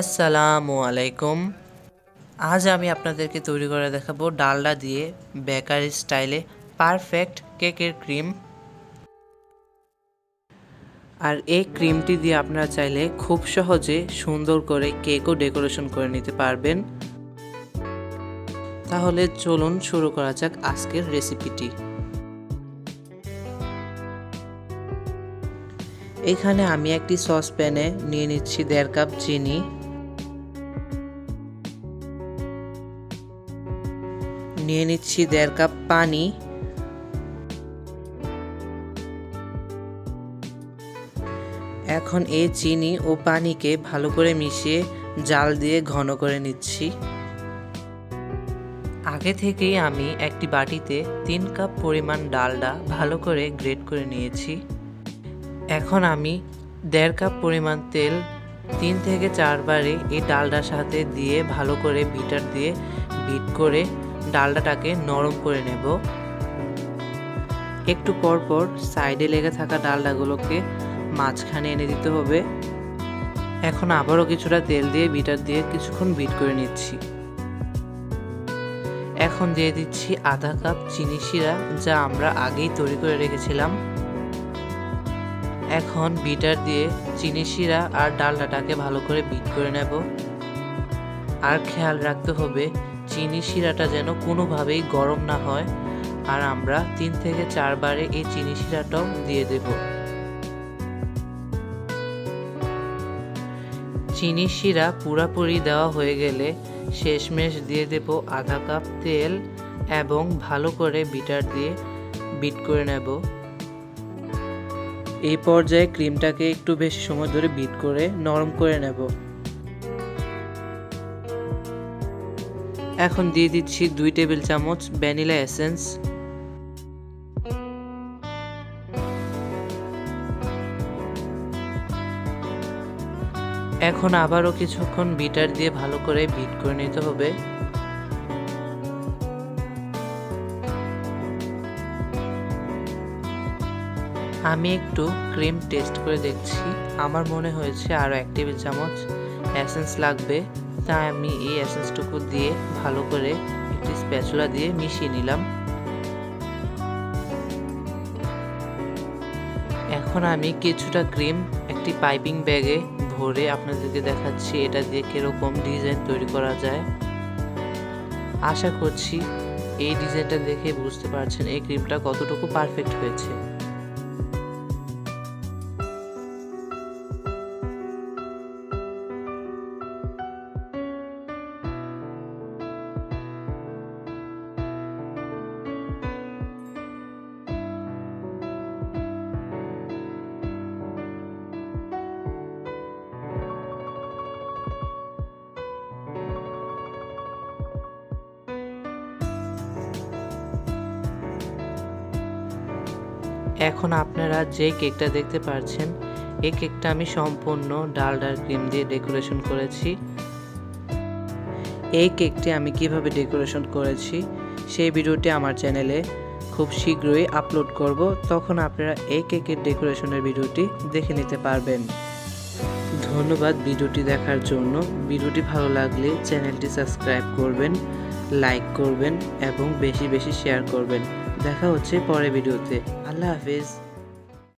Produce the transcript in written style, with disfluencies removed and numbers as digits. আসসালামুআলাইকুম। आज আমি আপনাদেরকে তৈরি করে দেখাবো ডালডা দিয়ে বেকারি স্টাইলে পারফেক্ট কেকের ক্রিম। আর এই ক্রিমটি দিয়ে আপনারা চাইলে খুব সহজে সুন্দর করে কেকও ডেকোরেশন করে নিতে পারবেন। তাহলে চলুন শুরু করা যাক আজকের রেসিপিটি। এখানে আমি একটি সসপ্যানে নিয়ে নিচ্ছি 1.5 কাপ চিনি, 1.5 কাপ পানি, 1 চিনি ও পানিকে ভালো করে মিশিয়ে জাল দিয়ে ঘন করে নিচ্ছি। আগে থেকেই আমি একটি বাটিতে 3 কাপ পরিমাণ ডালডা ভালো করে গ্রেট করে নিয়েছি। এখন আমি 1.5 কাপ পরিমাণ তেল 3 থেকে 4 বারে এই ডালডার সাথে দিয়ে ভালো করে বিটার দিয়ে বিট করে ডালডাটাকে নরম করে নেব। একটু পর পর সাইডে লেগে থাকা ডালডাগুলোকে মাঝখানে এনে দিতে হবে। এখন আবারও কিছুটা তেল দিয়ে বিটার দিয়ে কিছুক্ষণ বিট করে নিচ্ছি। এখন দিয়ে দিচ্ছি 0.5 কাপ চিনি শিরা, যা আমরা আগেই তৈরি করে রেখেছিলাম। এখন বিটার দিয়ে চিনি শিরা আর ডালডাটাকে ভালো করে বিট করে নেব। আর খেয়াল রাখতে হবে চিনি শিরাটা যেন কোনোভাবেই গরম না হয়। আর আমরা 3 থেকে 4 বারে এই চিনি শিরাটাও দিয়ে দেব। চিনি শিরা পুরাপুরি দেওয়া হয়ে গেলে শেষমেশ দিয়ে দেব 0.5 কাপ তেল এবং ভালো করে বিটার দিয়ে বিট করে নেব। এই পর্যায়ে ক্রিমটাকে একটু বেশি সময় ধরে বিট করে নরম করে নেব। এখন দিয়ে দিচ্ছি 2 টেবিল চামচ ভ্যানিলা এসেন্স। এখন আবারও কিছুক্ষণ বিটার দিয়ে ভালো করে বিট করে নিতে হবে। আমি একটু ক্রিম টেস্ট করে দেখছি, আমার মনে হয়েছে আরও 1 টেবিল চামচ এসেন্স লাগবে, তাই আমি এই এসেন্সটুকু দিয়ে ভালো করে একটি স্প্যাচুলা দিয়ে মিশিয়ে নিলাম। এখন আমি কিছুটা ক্রিম একটি পাইপিং ব্যাগে ভরে আপনাদেরকে দেখাচ্ছি এটা দিয়ে কীরকম ডিজাইন তৈরি করা যায়। আশা করছি এই ডিজাইনটা দেখে বুঝতে পারছেন এই ক্রিমটা কতটুকু পারফেক্ট হয়েছে। এখন আপনারা যে কেকটা দেখতে পাচ্ছেন এই কেকটা আমি সম্পূর্ণ ডালডার ক্রিম দিয়ে ডেকোরেশন করেছি। এই কেকটি আমি কিভাবে ডেকোরেশন করেছি সেই ভিডিওটি আমার চ্যানেলে খুব শীঘ্রই আপলোড করব, তখন আপনারা এই কেকের ডেকোরেশনের ভিডিওটি দেখে নিতে পারবেন। ধন্যবাদ ভিডিওটি দেখার জন্য। ভিডিওটি ভালো লাগলে চ্যানেলটি সাবস্ক্রাইব করবেন, লাইক করবেন এবং বেশি বেশি শেয়ার করবেন। দেখা হচ্ছে পরের ভিডিওতে। আল্লাহ হাফেজ।